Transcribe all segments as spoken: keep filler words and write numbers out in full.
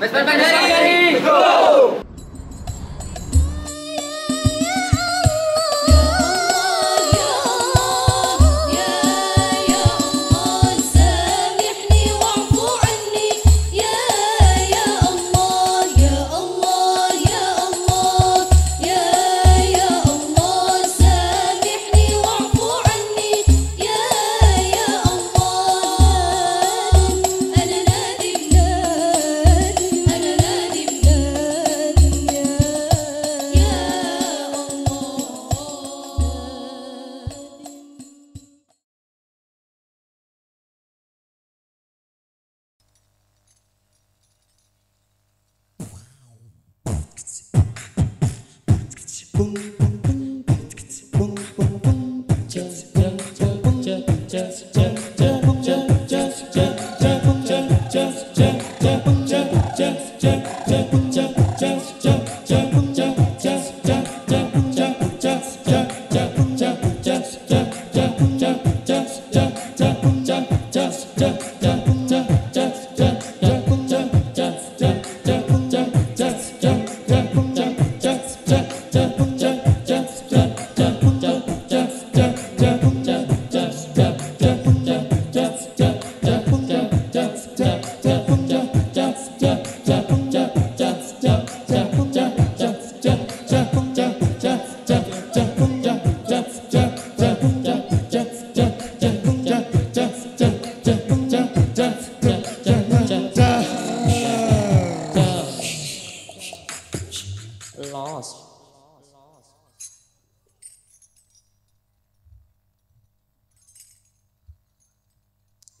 Bestman Bandari, go!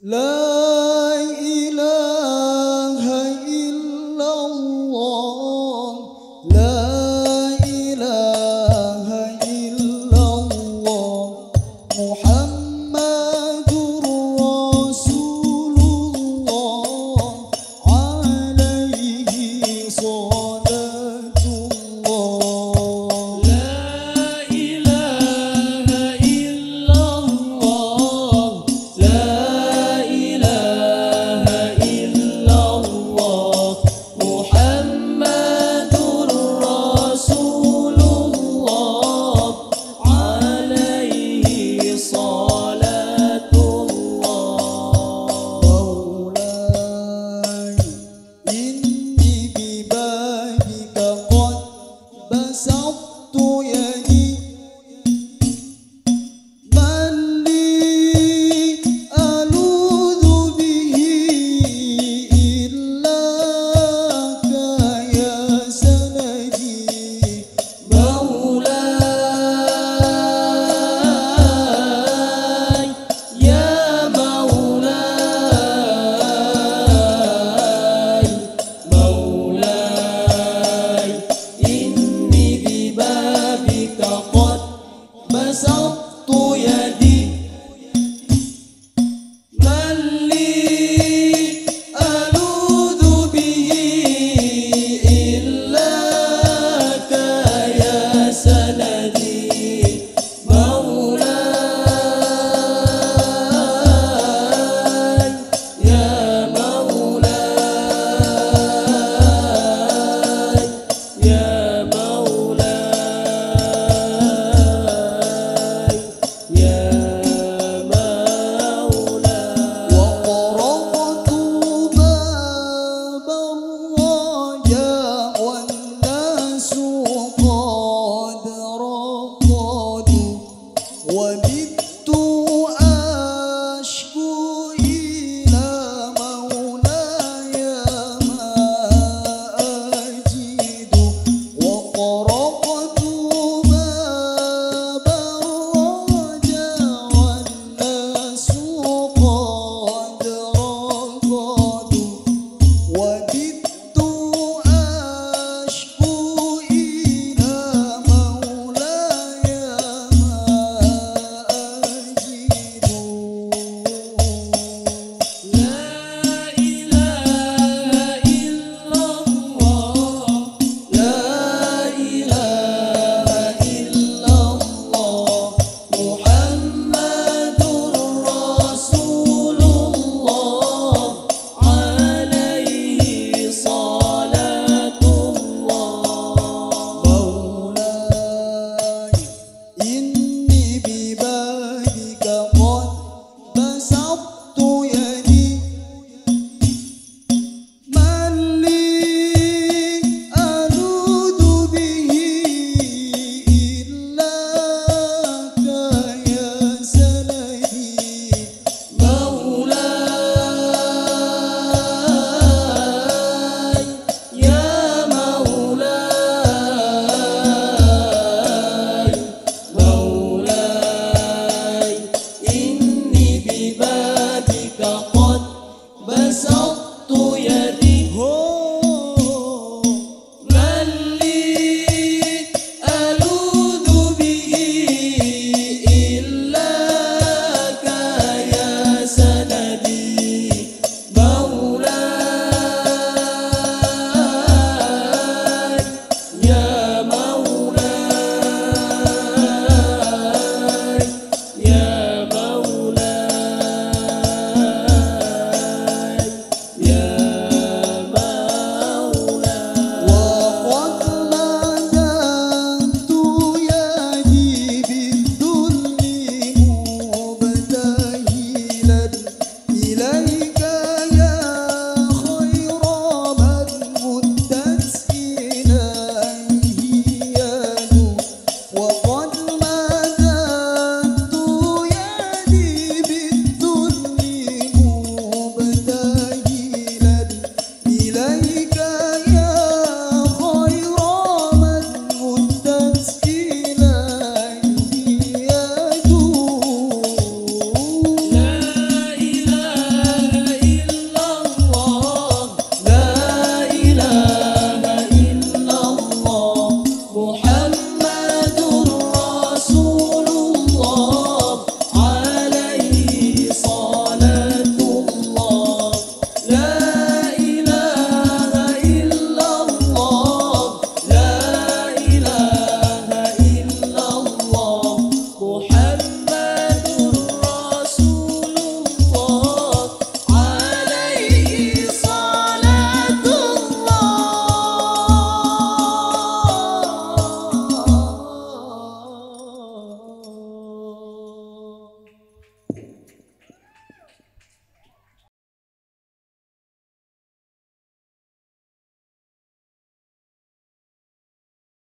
Love